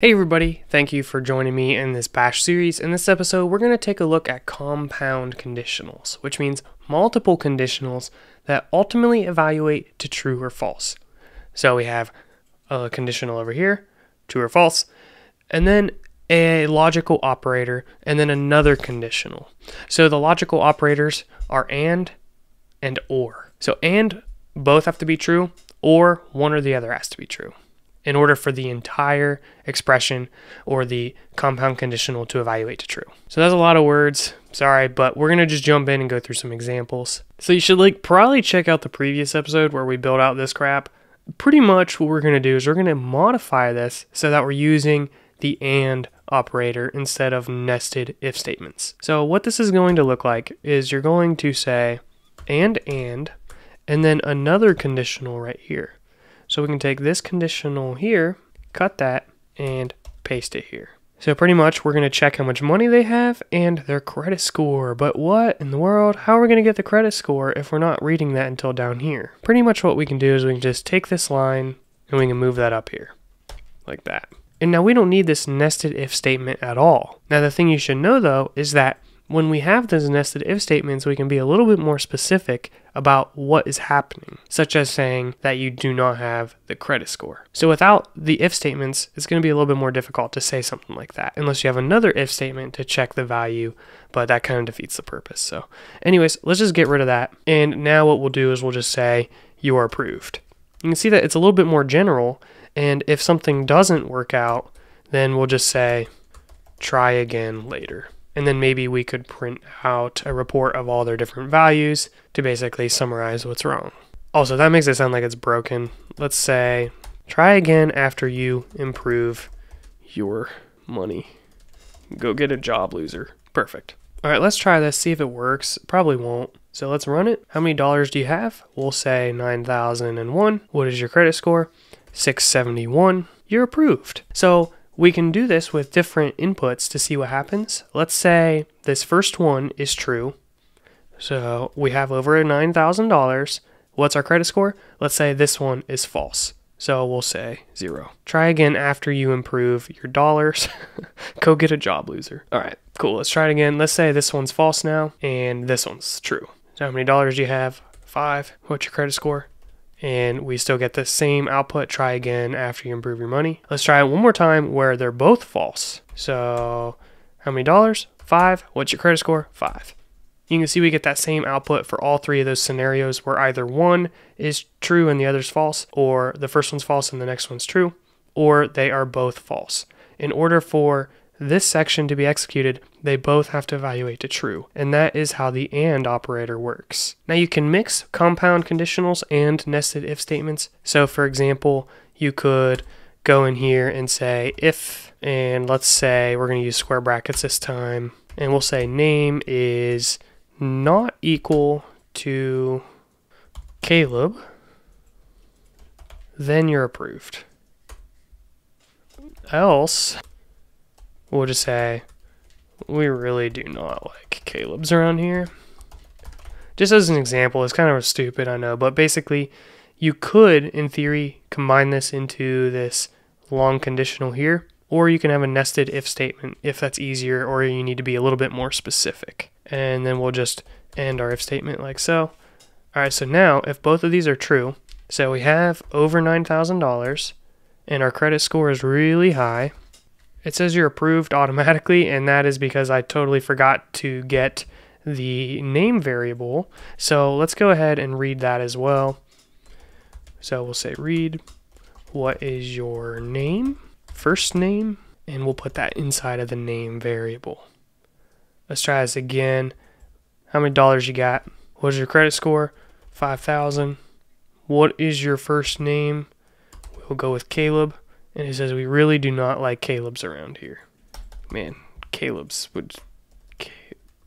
Hey everybody, thank you for joining me in this Bash series. In this episode, we're going to take a look at compound conditionals, which means multiple conditionals that ultimately evaluate to true or false. So we have a conditional over here, true or false, and then a logical operator, and then another conditional. So the logical operators are and or. So and, both have to be true, or one or the other has to be true, in order for the entire expression or the compound conditional to evaluate to true. So that's a lot of words, sorry, but we're gonna just jump in and go through some examples. So you should probably check out the previous episode where we built out this crap. Pretty much what we're gonna do is we're gonna modify this so that we're using the and operator instead of nested if statements. So what this is going to look like is you're going to say and then another conditional right here. So we can take this conditional here, cut that, and paste it here. So pretty much we're gonna check how much money they have and their credit score. But what in the world? How are we gonna get the credit score if we're not reading that until down here? Pretty much what we can do is we can just take this line and we can move that up here, like that. And now we don't need this nested if statement at all. Now the thing you should know though is that when we have those nested if statements, we can be a little bit more specific about what is happening, such as saying that you do not have the credit score. So without the if statements, it's going to be a little bit more difficult to say something like that, unless you have another if statement to check the value, but that kind of defeats the purpose. So anyways, let's just get rid of that. And now what we'll do is we'll just say you are approved. You can see that it's a little bit more general. And if something doesn't work out, then we'll just say try again later. And then maybe we could print out a report of all their different values to basically summarize what's wrong. Also, that makes it sound like it's broken. Let's say, try again after you improve your money. Go get a job, loser. Perfect. All right, let's try this, see if it works. Probably won't. So let's run it. How many dollars do you have? We'll say 9,001. What is your credit score? 671. You're approved. So we can do this with different inputs to see what happens. Let's say this first one is true. So we have over $9,000. What's our credit score? Let's say this one is false. So we'll say 0. Try again after you improve your dollars. Go get a job, loser. All right, cool, let's try it again. Let's say this one's false now and this one's true. So how many dollars do you have? 5. What's your credit score? And we still get the same output. Try again after you improve your money. Let's try it one more time where they're both false. So how many dollars? 5. What's your credit score? 5. You can see we get that same output for all three of those scenarios where either one is true and the other's false, or the first one's false and the next one's true, or they are both false. In order for this section to be executed, they both have to evaluate to true, and that is how the and operator works. Now you can mix compound conditionals and nested if statements. So for example, you could go in here and say if, and let's say we're going to use square brackets this time, and we'll say name is not equal to Caleb, then you're approved. Else, we'll just say, we really do not like Caleb's around here. Just as an example, it's kind of stupid, I know, but basically you could, in theory, combine this into this long conditional here, or you can have a nested if statement if that's easier, or you need to be a little bit more specific. And then we'll just end our if statement like so. All right, so now if both of these are true, so we have over $9,000 and our credit score is really high, it says you're approved automatically, and that is because I totally forgot to get the name variable. So let's go ahead and read that as well. So we'll say read, what is your name? First name, and we'll put that inside of the name variable. Let's try this again. How many dollars you got? What is your credit score? 5,000. What is your first name? We'll go with Caleb. And it says, we really do not like Caleb's around here. Man, Caleb's would,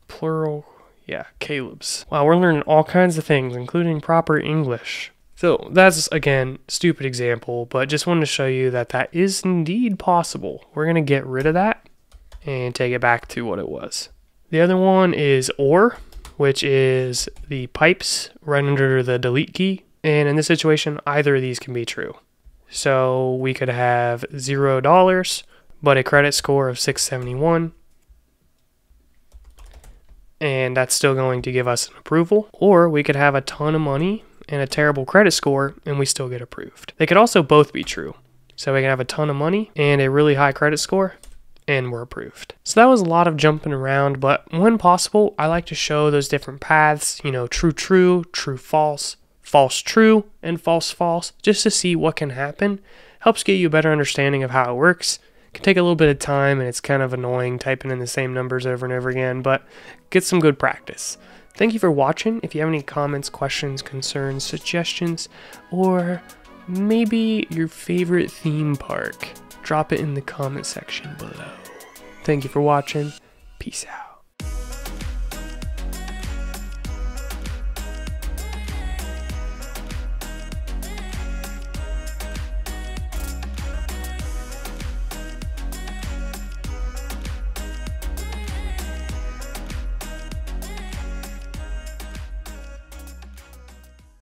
plural, yeah, Caleb's. Wow, we're learning all kinds of things, including proper English. So that's, again, stupid example, but just wanted to show you that that is indeed possible. We're gonna get rid of that and take it back to what it was. The other one is or, which is the pipes right under the delete key. And in this situation, either of these can be true. So we could have $0 but a credit score of 671. And that's still going to give us an approval. Or we could have a ton of money and a terrible credit score and we still get approved. They could also both be true. So we can have a ton of money and a really high credit score and we're approved. So that was a lot of jumping around, but when possible, I like to show those different paths, you know, true, true, true, false, false, true, and false, false, just to see what can happen. Helps get you a better understanding of how it works. Can take a little bit of time and it's kind of annoying typing in the same numbers over and over again, but get some good practice. Thank you for watching. If you have any comments, questions, concerns, suggestions, or maybe your favorite theme park, drop it in the comment section below. Thank you for watching. Peace out.